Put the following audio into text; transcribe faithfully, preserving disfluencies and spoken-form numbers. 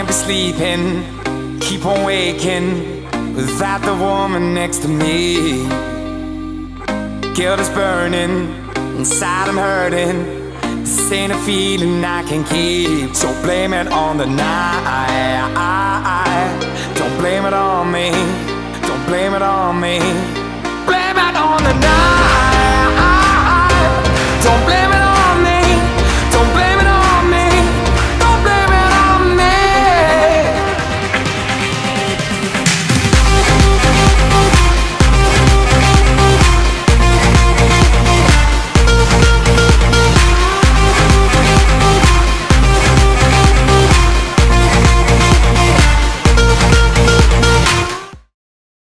can't be sleeping, keep on waking without the woman next to me. Guilt is burning, inside I'm hurting. This ain't a feeling I can keep. So blame it on the night. Don't blame it on me. Don't blame it on me.